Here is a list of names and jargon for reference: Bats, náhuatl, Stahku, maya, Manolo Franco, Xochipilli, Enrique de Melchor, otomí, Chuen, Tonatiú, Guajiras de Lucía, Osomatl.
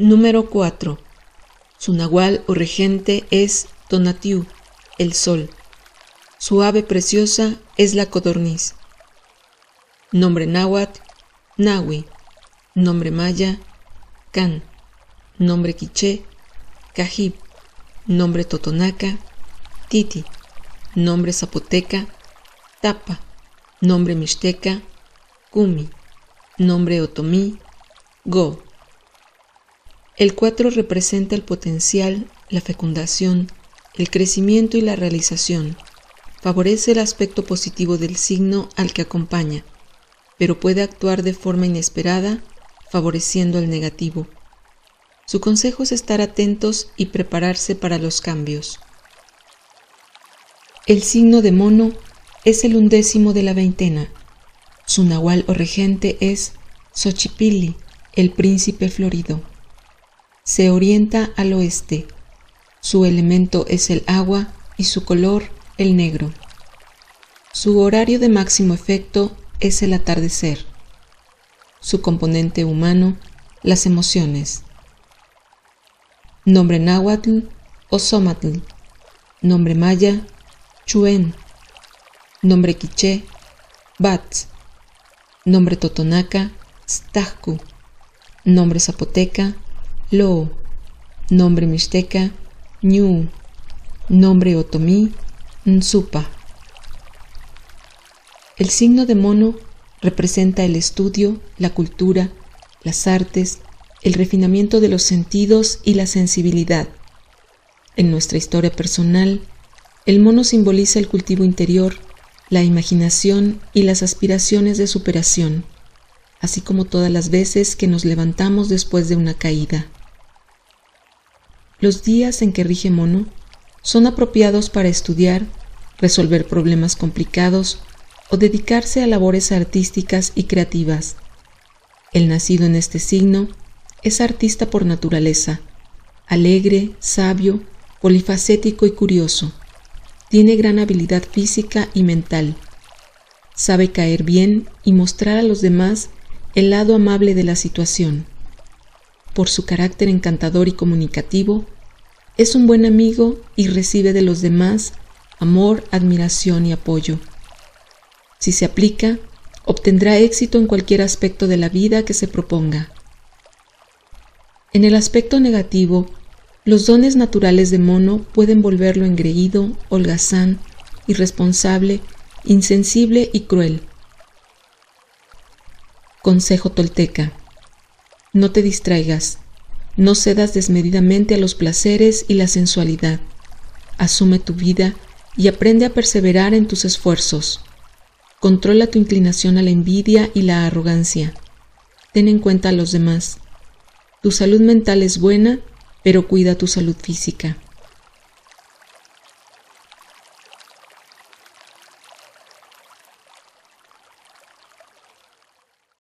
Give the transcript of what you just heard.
Número 4. Su nahual o regente es Tonatiú, el sol. Su ave preciosa es la codorniz. Nombre náhuatl, nahui. Nombre maya, can. Nombre quiché, cajib. Nombre totonaca, titi. Nombre zapoteca, tapa. Nombre mixteca, cumi. Nombre otomí, go. El 4 representa el potencial, la fecundación, el crecimiento y la realización. Favorece el aspecto positivo del signo al que acompaña, pero puede actuar de forma inesperada, favoreciendo el negativo. Su consejo es estar atentos y prepararse para los cambios. El signo de mono es el 11º de la veintena. Su nahual o regente es Xochipilli, el príncipe florido. Se orienta al oeste. Su elemento es el agua y su color el negro. Su horario de máximo efecto es el atardecer. Su componente humano, las emociones. Nombre náhuatl, Osomatl. Nombre maya, Chuen. Nombre quiché, Bats. Nombre totonaca, Stahku. Nombre zapoteca, Lo. Nombre mixteca, Ñu. Nombre otomí, Nzupa. El signo de mono representa el estudio, la cultura, las artes, el refinamiento de los sentidos y la sensibilidad. En nuestra historia personal, el mono simboliza el cultivo interior, la imaginación y las aspiraciones de superación, así como todas las veces que nos levantamos después de una caída. Los días en que rige mono son apropiados para estudiar, resolver problemas complicados o dedicarse a labores artísticas y creativas. El nacido en este signo es artista por naturaleza, alegre, sabio, polifacético y curioso. Tiene gran habilidad física y mental. Sabe caer bien y mostrar a los demás el lado amable de la situación. Por su carácter encantador y comunicativo, es un buen amigo y recibe de los demás amor, admiración y apoyo. Si se aplica, obtendrá éxito en cualquier aspecto de la vida que se proponga. En el aspecto negativo, los dones naturales de mono pueden volverlo engreído, holgazán, irresponsable, insensible y cruel. Consejo tolteca: no te distraigas, no cedas desmedidamente a los placeres y la sensualidad. Asume tu vida y aprende a perseverar en tus esfuerzos. Controla tu inclinación a la envidia y la arrogancia. Ten en cuenta a los demás. Tu salud mental es buena, pero cuida tu salud física.